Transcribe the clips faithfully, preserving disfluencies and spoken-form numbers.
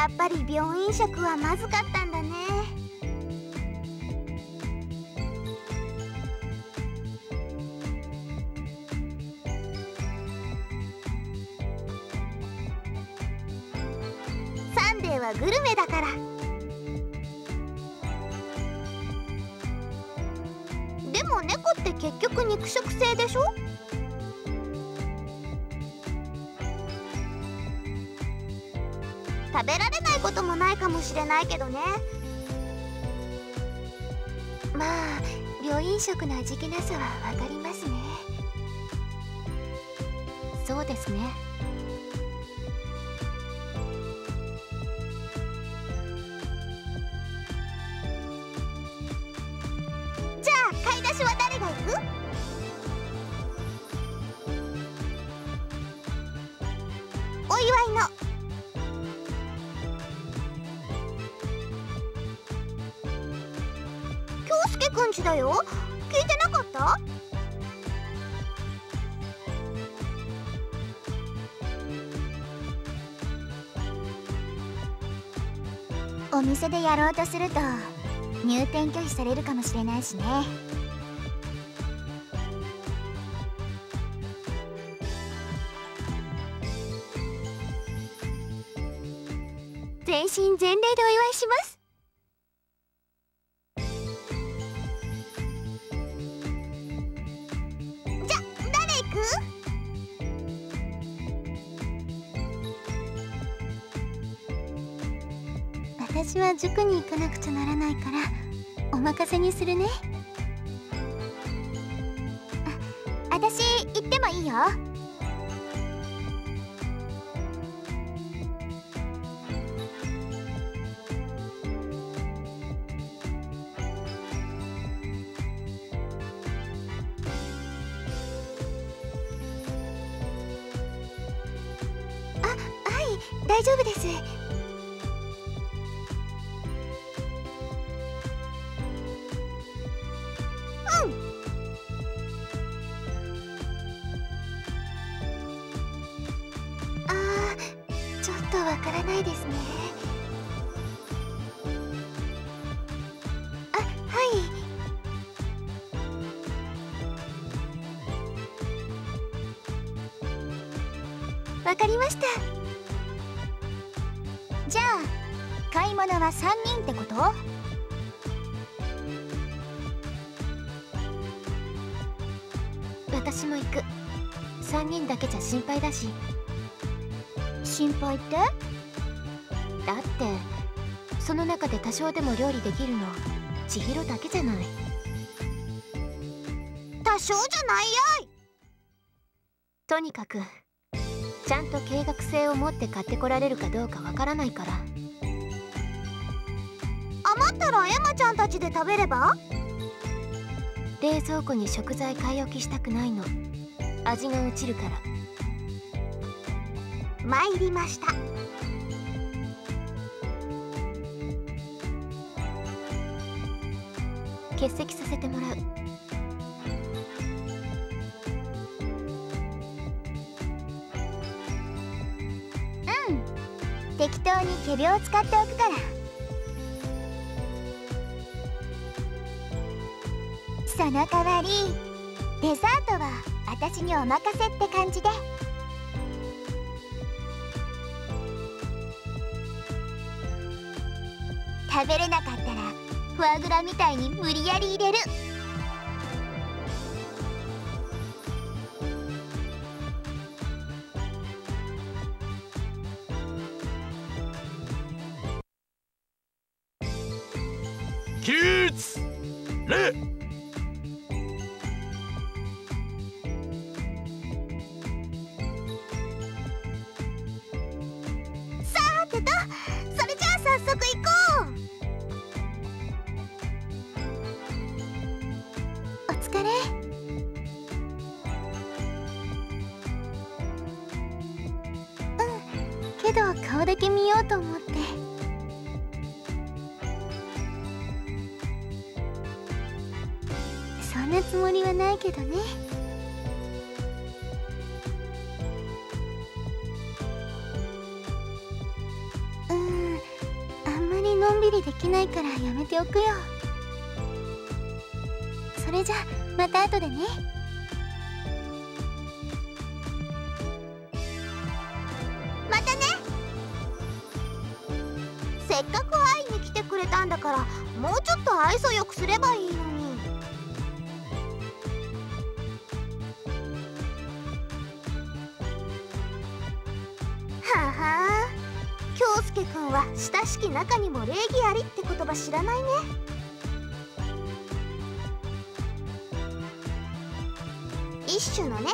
やっぱり病院食はまずかったんだね。サンデーはグルメだから。でも猫って結局肉食性でしょ？食べられないこともないかもしれないけどね。まあ病院食の味気なさはわかりますね。そうですね。じゃあ買い出しは誰が行く？お祝いのくんちだよ。聞いてなかった？お店でやろうとすると入店拒否されるかもしれないしね。全身全霊でお祝いします。私は塾に行かなくちゃならないからお任せにするね。あ、私行ってもいいよ。あ、はい、大丈夫です。わからないですね。あ、はい。わかりました。じゃあ買い物は三人ってこと？私も行く。三人だけじゃ心配だし。心配って？だってその中で多少でも料理できるの千尋だけじゃない。多少じゃないよい。とにかくちゃんと計画性を持って買ってこられるかどうかわからないから。余ったらエマちゃんたちで食べれば？冷蔵庫に食材買い置きしたくないの。味が落ちるから。参りました。欠席させてもらう。うん、適当に仮病を使っておくから。その代わりデザートは私にお任せって感じで。食べれなかったらフォアグラみたいに無理やり入れる。起立。礼。さてと、それじゃあ早速行こう。けど顔だけ見ようと思って。そんなつもりはないけどね。うん、んびりできないからやめておくよ。それじゃまた後でね。またね。せっかく会いに来てくれたんだから、もうちょっと愛想よくすればいいのに。恭介くんは親しき中にも礼儀ありって言葉知らないね。一種のね。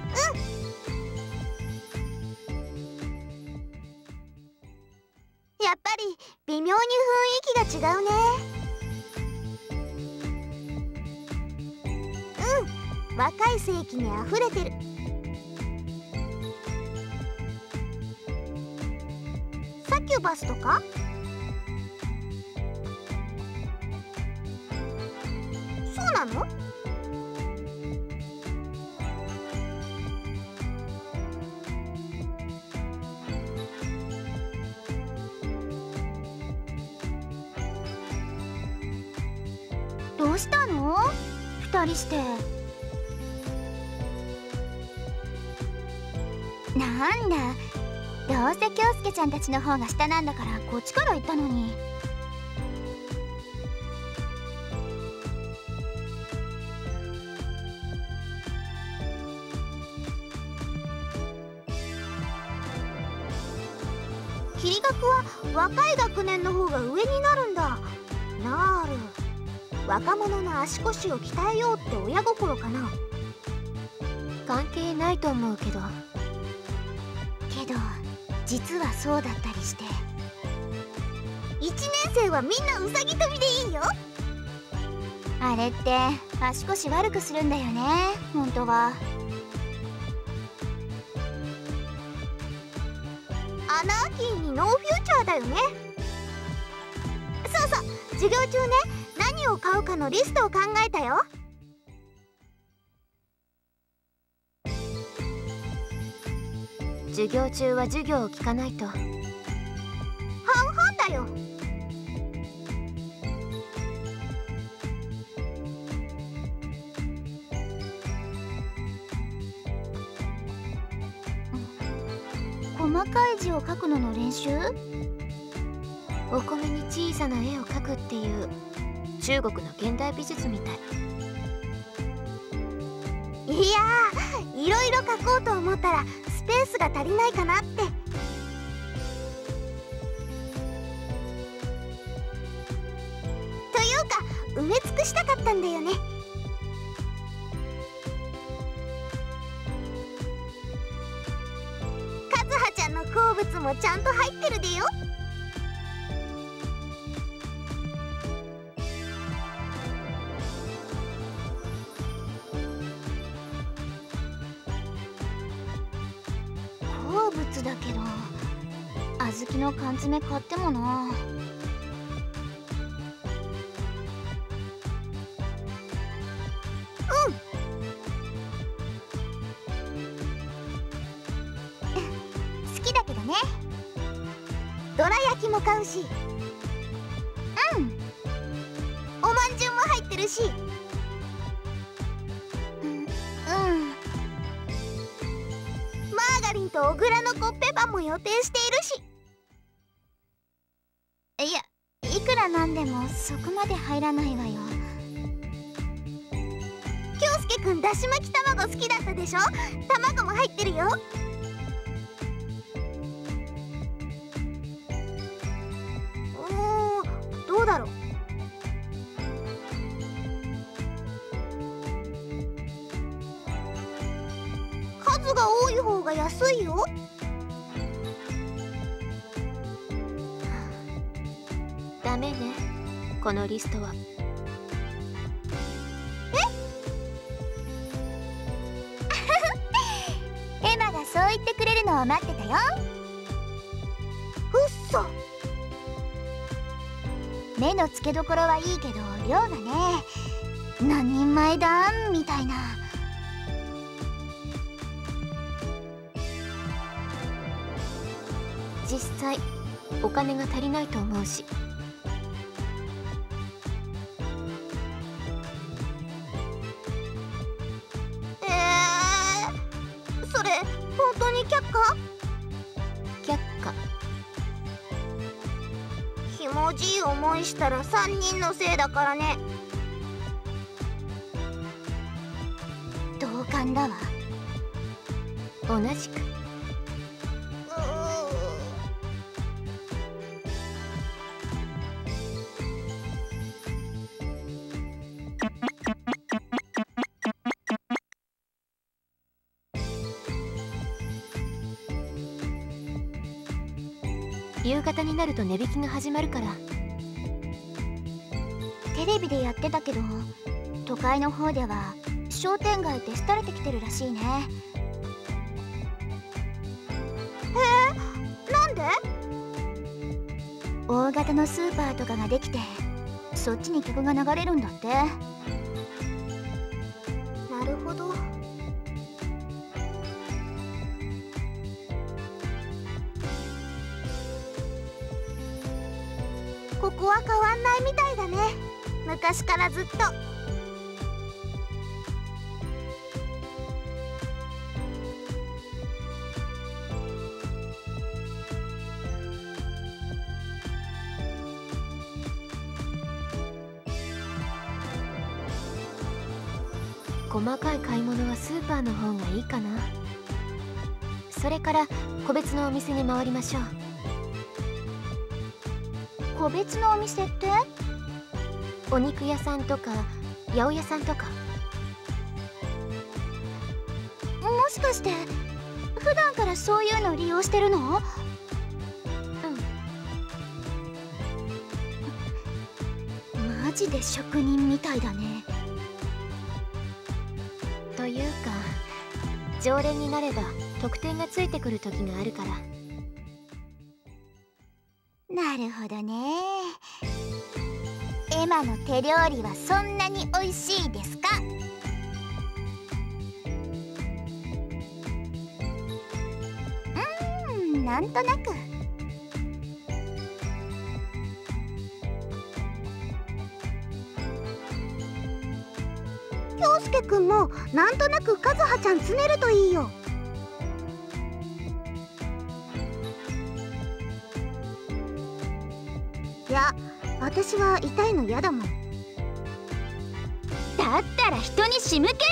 うん、やっぱり微妙に雰囲気が違うね。若い世紀にあふれてる。サキュバスとかそうなの？どうしたの？二人して。なんだ、どうせ恭介ちゃんたちの方が下なんだからこっちから言ったのに。桐学は若い学年の方が上になるんだ。なる、若者の足腰を鍛えようって親心かな。関係ないと思うけど。実はそうだったりして。いちねんせいはみんなうさぎ跳びでいいよ。あれって足腰悪くするんだよね、本当は。アナーキーにノーフューチャーだよね。そうそう、授業中ね、何を買うかのリストを考えたよ。授業中は授業を聞かないと。半々だよ。細かい字を書くのの練習？お米に小さな絵を描くっていう中国の現代美術みたい。いやー、いろいろ描こうと思ったらスペースが足りないかなって。というか埋め尽くしたかったんだよね。和葉ちゃんの好物もちゃんと入ってるでよ。だけど小豆の缶詰買ってもな。うん好きだけどね。どら焼きも買うし、うん、おまんじゅうも入ってるし、小倉のコッペパンも予定しているし。いや、いくらなんでもそこまで入らないわよ。恭介くんだし巻き卵好きだったでしょ。卵も入ってるよ。おー、どうだろう。数が多い方が安いよ。ダメね、このリストは。えエマがそう言ってくれるのを待ってたよ。うっそ。目の付けどころはいいけど量がね、何人前だみたいな。実際お金が足りないと思うし。えー、それ本当に却下？却下。ひもじい思いしたらさんにんのせいだからね。同感だわ。同じく。夕方になると値引きが始まるから。テレビでやってたけど、都会の方では商店街って廃れてきてるらしいね。えー、なんで？大型のスーパーとかができて、そっちに客が流れるんだって。なるほど。ここは変わんないみたいだね、昔からずっと。細かい買い物はスーパーの方がいいかな。それから個別のお店に回りましょう。個別のお店って？お肉屋さんとか八百屋さんとか。もしかして普段からそういうの利用してるの？うん。マジで職人みたいだね。というか常連になれば特典がついてくる時があるから。なるほどね。エマの手料理はそんなに美味しいですか？うーん、なんとなく。恭介くんもなんとなく和葉ちゃんつねるといいよ。いや、私は痛いの嫌だもん。だったら人に仕向けるな。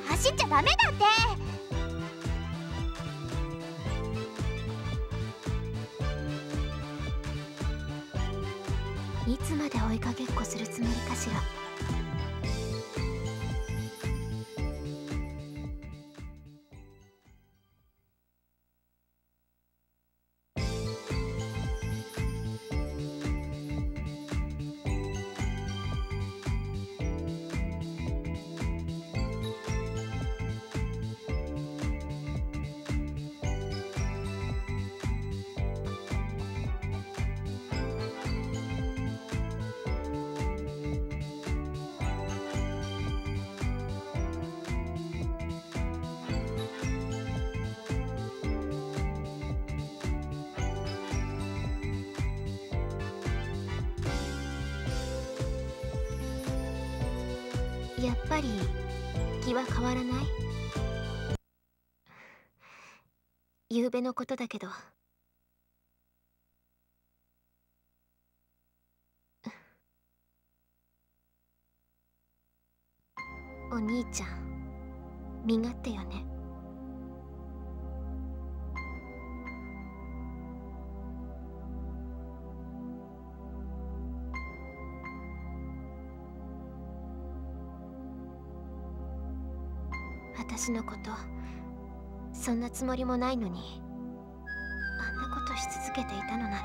はダメだって。いつまで追いかけっこするつもりかしら。やっぱり気は変わらない。夕べのことだけど。お兄ちゃん身勝手よね。私のこと、そんなつもりもないのにあんなことし続けていたのなら。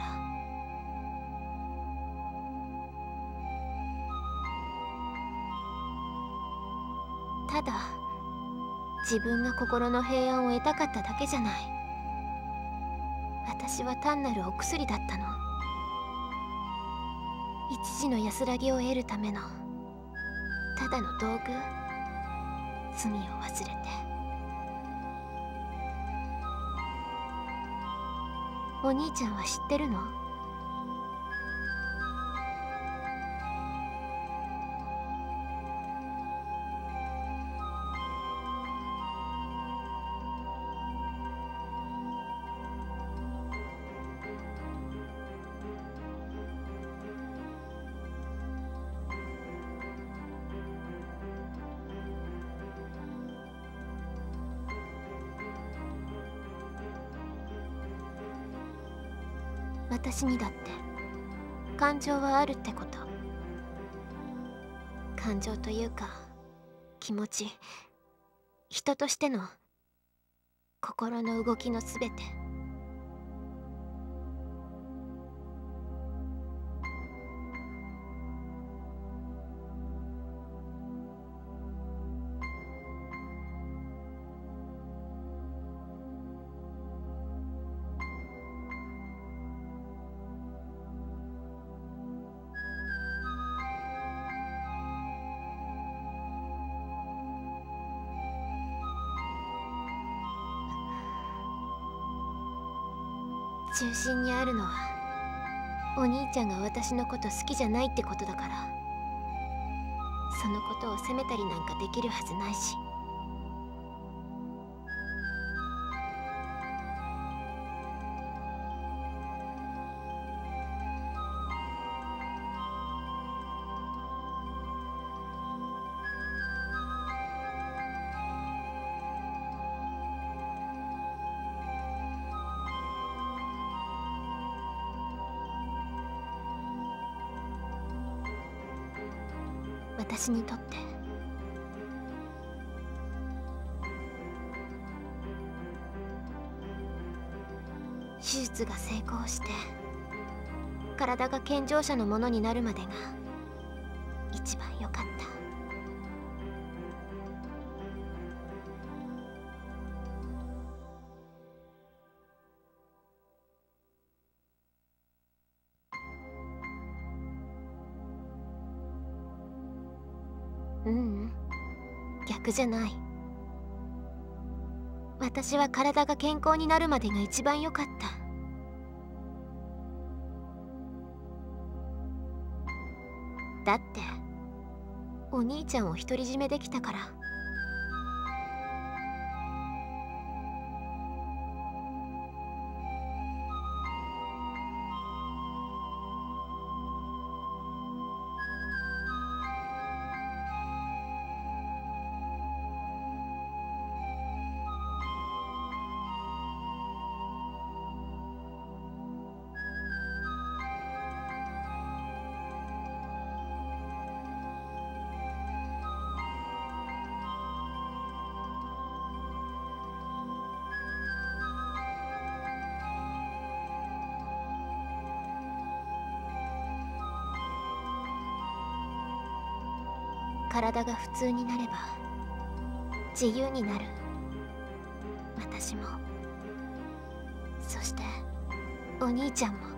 ただ自分が心の平安を得たかっただけじゃない。私は単なるお薬だったの。一時の安らぎを得るためのただの道具。罪を忘れて。お兄ちゃんは知ってるの？私にだって感情はあるってこと。感情というか気持ち、人としての心の動きのすべて。中心にあるのはお兄ちゃんが私のこと好きじゃないってことだから、そのことを責めたりなんかできるはずないし。私にとって手術が成功して体が健常者のものになるまでが一番良かった。逆じゃない。私は体が健康になるまでが一番良かった。だってお兄ちゃんを独り占めできたから。体が普通になれば自由になる。私も、そしてお兄ちゃんも。